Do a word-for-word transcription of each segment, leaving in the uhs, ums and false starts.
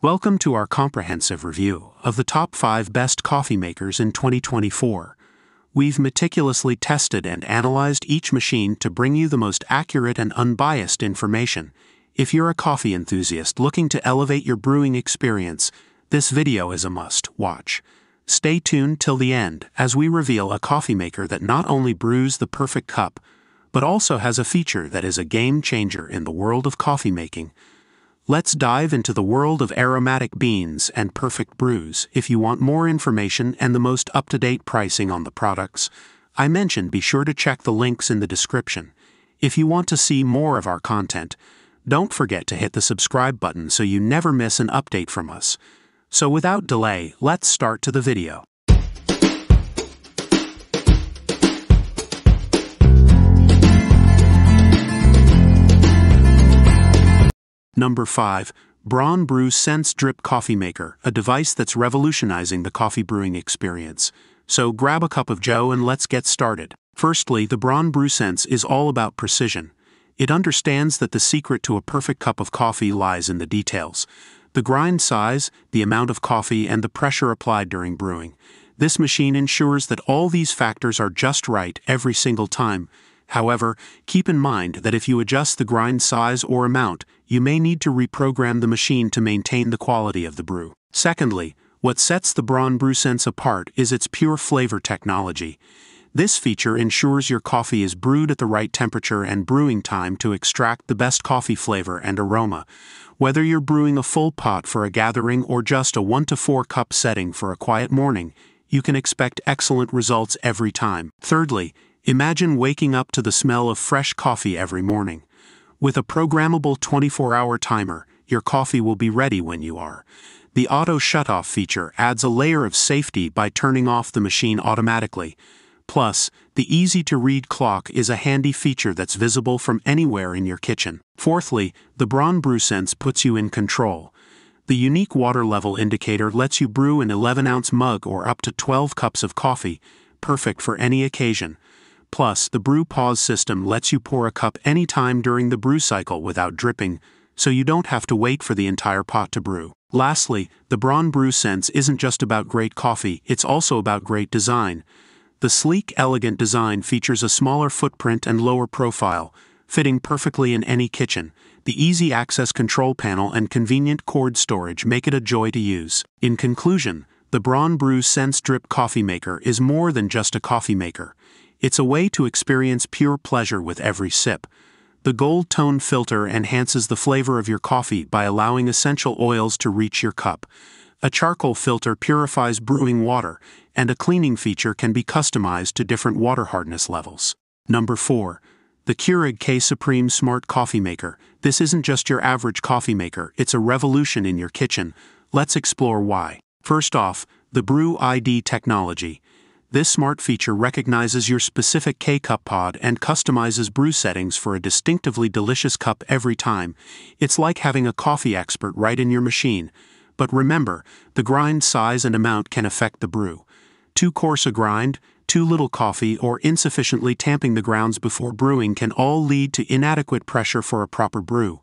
Welcome to our comprehensive review of the top five best coffee makers in twenty twenty-four. We've meticulously tested and analyzed each machine to bring you the most accurate and unbiased information. If you're a coffee enthusiast looking to elevate your brewing experience, this video is a must-watch. Stay tuned till the end as we reveal a coffee maker that not only brews the perfect cup, but also has a feature that is a game-changer in the world of coffee making. Let's dive into the world of aromatic beans and perfect brews. If you want more information and the most up-to-date pricing on the products I mentioned, be sure to check the links in the description. If you want to see more of our content, don't forget to hit the subscribe button so you never miss an update from us. So without delay, let's start to the video. Number five. Braun Brew Sense Drip Coffee Maker, a device that's revolutionizing the coffee brewing experience. So grab a cup of joe and let's get started. Firstly, the Braun Brew Sense is all about precision. It understands that the secret to a perfect cup of coffee lies in the details: the grind size, the amount of coffee, and the pressure applied during brewing. This machine ensures that all these factors are just right every single time. However, keep in mind that if you adjust the grind size or amount, you may need to reprogram the machine to maintain the quality of the brew. Secondly, what sets the Braun Brew Sense apart is its pure flavor technology. This feature ensures your coffee is brewed at the right temperature and brewing time to extract the best coffee flavor and aroma. Whether you're brewing a full pot for a gathering or just a one to four cup setting for a quiet morning, you can expect excellent results every time. Thirdly, imagine waking up to the smell of fresh coffee every morning. With a programmable twenty-four hour timer, your coffee will be ready when you are. The auto shutoff feature adds a layer of safety by turning off the machine automatically. Plus, the easy-to-read clock is a handy feature that's visible from anywhere in your kitchen. Fourthly, the Braun Brew Sense puts you in control. The unique water level indicator lets you brew an eleven ounce mug or up to twelve cups of coffee, perfect for any occasion. Plus, the brew pause system lets you pour a cup anytime during the brew cycle without dripping, so you don't have to wait for the entire pot to brew. Lastly, the Braun Brew Sense isn't just about great coffee, it's also about great design. The sleek, elegant design features a smaller footprint and lower profile, fitting perfectly in any kitchen. The easy access control panel and convenient cord storage make it a joy to use. In conclusion, the Braun Brew Sense Drip Coffee Maker is more than just a coffee maker. It's a way to experience pure pleasure with every sip. The gold tone filter enhances the flavor of your coffee by allowing essential oils to reach your cup. A charcoal filter purifies brewing water, and a cleaning feature can be customized to different water hardness levels. Number four. The Keurig K-Supreme SMART Coffee Maker. This isn't just your average coffee maker, it's a revolution in your kitchen. Let's explore why. First off, the Brew I D technology. This smart feature recognizes your specific K-Cup pod and customizes brew settings for a distinctively delicious cup every time. It's like having a coffee expert right in your machine. But remember, the grind size and amount can affect the brew. Too coarse a grind, too little coffee, or insufficiently tamping the grounds before brewing can all lead to inadequate pressure for a proper brew.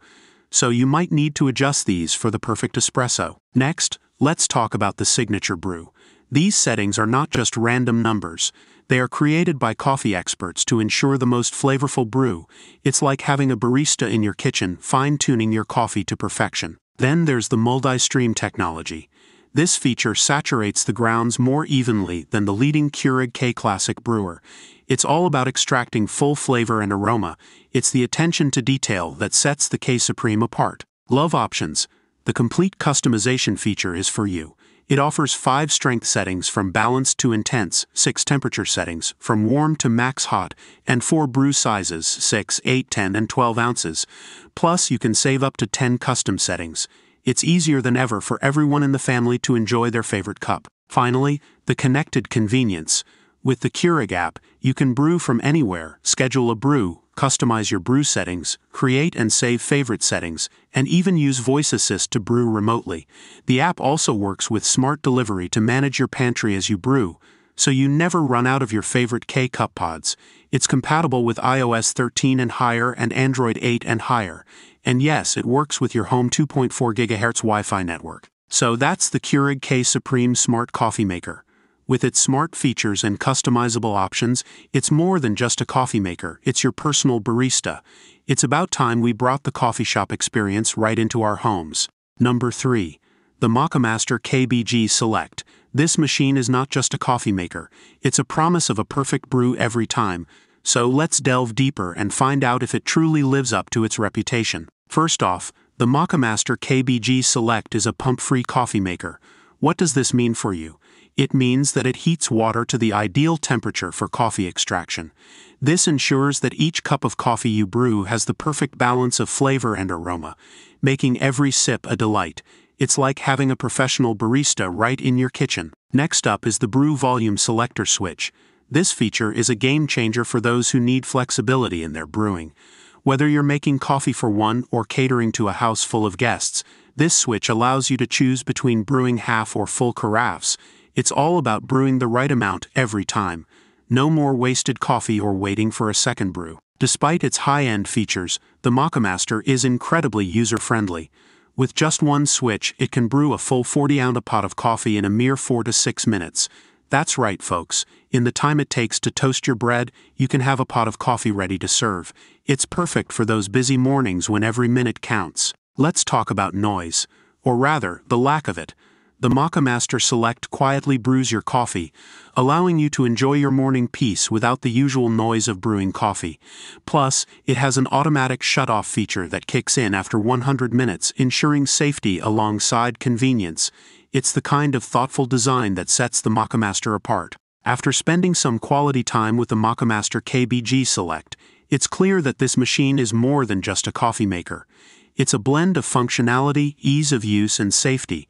So you might need to adjust these for the perfect espresso. Next, let's talk about the signature brew. These settings are not just random numbers. They are created by coffee experts to ensure the most flavorful brew. It's like having a barista in your kitchen, fine-tuning your coffee to perfection. Then there's the multi-stream technology. This feature saturates the grounds more evenly than the leading Keurig K-Classic brewer. It's all about extracting full flavor and aroma. It's the attention to detail that sets the K-Supreme apart. Love options. The complete customization feature is for you. It offers five strength settings from balanced to intense, six temperature settings from warm to max hot, and four brew sizes, six, eight, ten, and twelve ounces. Plus, you can save up to ten custom settings. It's easier than ever for everyone in the family to enjoy their favorite cup. Finally, the connected convenience. With the Keurig app, you can brew from anywhere, schedule a brew, customize your brew settings, create and save favorite settings, and even use voice assist to brew remotely. The app also works with smart delivery to manage your pantry as you brew, so you never run out of your favorite K-Cup pods. It's compatible with iOS thirteen and higher and Android eight and higher, And yes, it works with your home two point four gigahertz Wi-Fi network. So that's the Keurig K-Supreme SMART Coffee Maker. With its smart features and customizable options, it's more than just a coffee maker, it's your personal barista. It's about time we brought the coffee shop experience right into our homes. Number three. The Moccamaster K B G Select. This machine is not just a coffee maker, it's a promise of a perfect brew every time. So let's delve deeper and find out if it truly lives up to its reputation. First off, the Moccamaster K B G Select is a pump-free coffee maker. What does this mean for you? It means that it heats water to the ideal temperature for coffee extraction. This ensures that each cup of coffee you brew has the perfect balance of flavor and aroma, making every sip a delight. It's like having a professional barista right in your kitchen. Next up is the Brew Volume Selector Switch. This feature is a game-changer for those who need flexibility in their brewing. Whether you're making coffee for one or catering to a house full of guests, this switch allows you to choose between brewing half or full carafes. It's all about brewing the right amount every time. No more wasted coffee or waiting for a second brew. Despite its high-end features, the Moccamaster is incredibly user-friendly. With just one switch, it can brew a full forty ounce pot of coffee in a mere four to six minutes. That's right, folks. In the time it takes to toast your bread, you can have a pot of coffee ready to serve. It's perfect for those busy mornings when every minute counts. Let's talk about noise, or rather, the lack of it. The Moccamaster Select quietly brews your coffee, allowing you to enjoy your morning peace without the usual noise of brewing coffee. Plus, it has an automatic shut-off feature that kicks in after one hundred minutes, ensuring safety alongside convenience. It's the kind of thoughtful design that sets the Moccamaster apart. After spending some quality time with the Moccamaster K B G Select, it's clear that this machine is more than just a coffee maker. It's a blend of functionality, ease of use, and safety,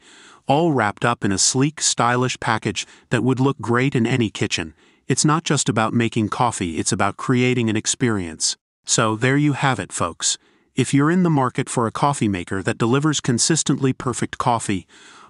all wrapped up in a sleek, stylish package that would look great in any kitchen. It's not just about making coffee, it's about creating an experience. So there you have it, folks. If you're in the market for a coffee maker that delivers consistently perfect coffee,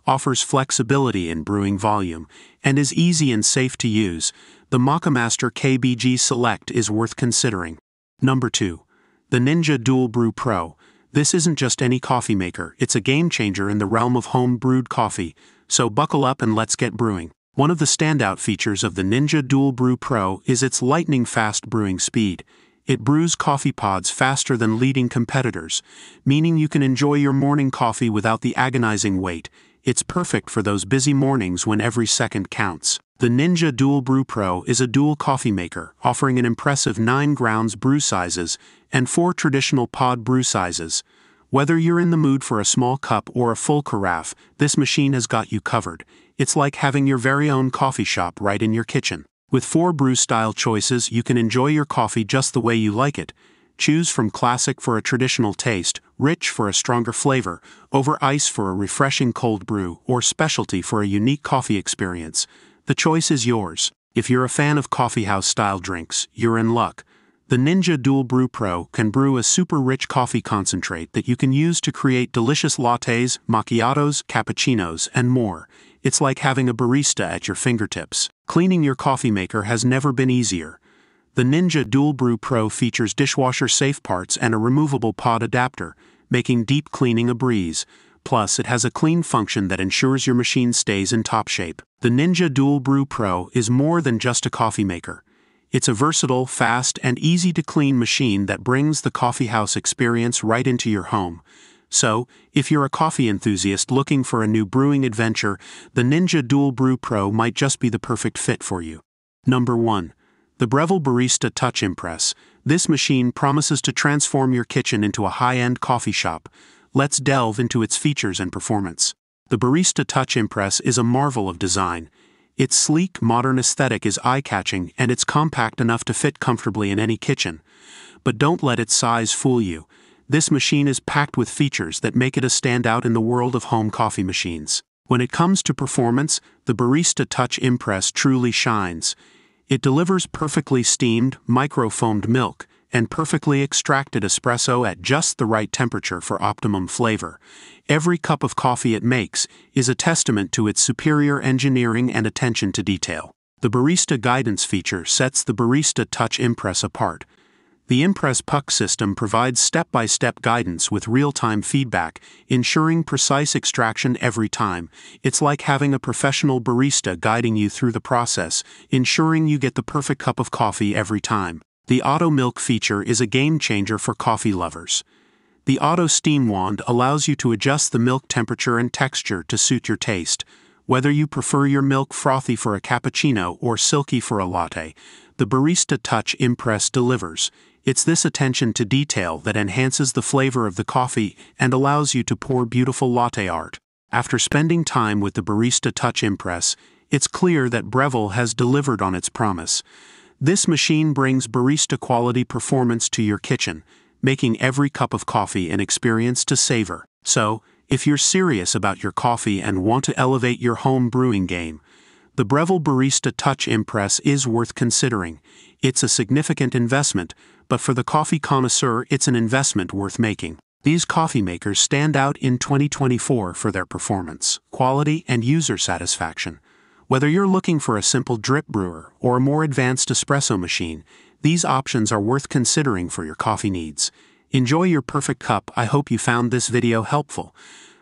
offers flexibility in brewing volume, and is easy and safe to use, the Moccamaster K B G Select is worth considering. Number two. The Ninja Dual Brew Pro. This isn't just any coffee maker, it's a game-changer in the realm of home-brewed coffee, so buckle up and let's get brewing. One of the standout features of the Ninja Dual Brew Pro is its lightning-fast brewing speed. It brews coffee pods faster than leading competitors, meaning you can enjoy your morning coffee without the agonizing wait. It's perfect for those busy mornings when every second counts. The Ninja Dual Brew Pro is a dual coffee maker, offering an impressive nine grounds brew sizes and four traditional pod brew sizes. Whether you're in the mood for a small cup or a full carafe, this machine has got you covered. It's like having your very own coffee shop right in your kitchen. With four brew style choices, you can enjoy your coffee just the way you like it. Choose from classic for a traditional taste, rich for a stronger flavor, over ice for a refreshing cold brew, or specialty for a unique coffee experience. The choice is yours. If you're a fan of coffeehouse-style drinks, you're in luck. The Ninja Dual Brew Pro can brew a super-rich coffee concentrate that you can use to create delicious lattes, macchiatos, cappuccinos, and more. It's like having a barista at your fingertips. Cleaning your coffee maker has never been easier. The Ninja Dual Brew Pro features dishwasher-safe parts and a removable pod adapter, making deep cleaning a breeze. Plus, it has a clean function that ensures your machine stays in top shape. The Ninja Dual Brew Pro is more than just a coffee maker. It's a versatile, fast, and easy-to-clean machine that brings the coffeehouse experience right into your home. So, if you're a coffee enthusiast looking for a new brewing adventure, the Ninja Dual Brew Pro might just be the perfect fit for you. Number one. The Breville Barista Touch Impress. This machine promises to transform your kitchen into a high-end coffee shop. Let's delve into its features and performance. The Barista Touch Impress is a marvel of design. Its sleek, modern aesthetic is eye-catching, and it's compact enough to fit comfortably in any kitchen. But don't let its size fool you. This machine is packed with features that make it a standout in the world of home coffee machines. When it comes to performance, the Barista Touch Impress truly shines. It delivers perfectly steamed, microfoamed milk and perfectly extracted espresso at just the right temperature for optimum flavor. Every cup of coffee it makes is a testament to its superior engineering and attention to detail. The Barista Guidance feature sets the Barista Touch Impress apart. The Impress Puck system provides step-by-step guidance with real-time feedback, ensuring precise extraction every time. It's like having a professional barista guiding you through the process, ensuring you get the perfect cup of coffee every time. The Auto Milk feature is a game-changer for coffee lovers. The Auto Steam Wand allows you to adjust the milk temperature and texture to suit your taste. Whether you prefer your milk frothy for a cappuccino or silky for a latte, the Barista Touch Impress delivers. It's this attention to detail that enhances the flavor of the coffee and allows you to pour beautiful latte art. After spending time with the Barista Touch Impress, it's clear that Breville has delivered on its promise. This machine brings barista-quality performance to your kitchen, making every cup of coffee an experience to savor. So, if you're serious about your coffee and want to elevate your home brewing game, the Breville Barista Touch Impress is worth considering. It's a significant investment, but for the coffee connoisseur, it's an investment worth making. These coffee makers stand out in twenty twenty-four for their performance, quality, and user satisfaction. Whether you're looking for a simple drip brewer or a more advanced espresso machine, these options are worth considering for your coffee needs. Enjoy your perfect cup. I hope you found this video helpful.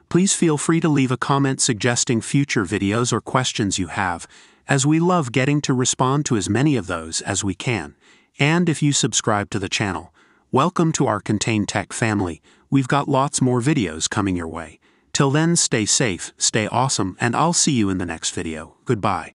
Please feel free to leave a comment suggesting future videos or questions you have, as we love getting to respond to as many of those as we can. And if you subscribe to the channel, welcome to our CONTAIN TECH family. We've got lots more videos coming your way. Till then, stay safe, stay awesome, and I'll see you in the next video. Goodbye.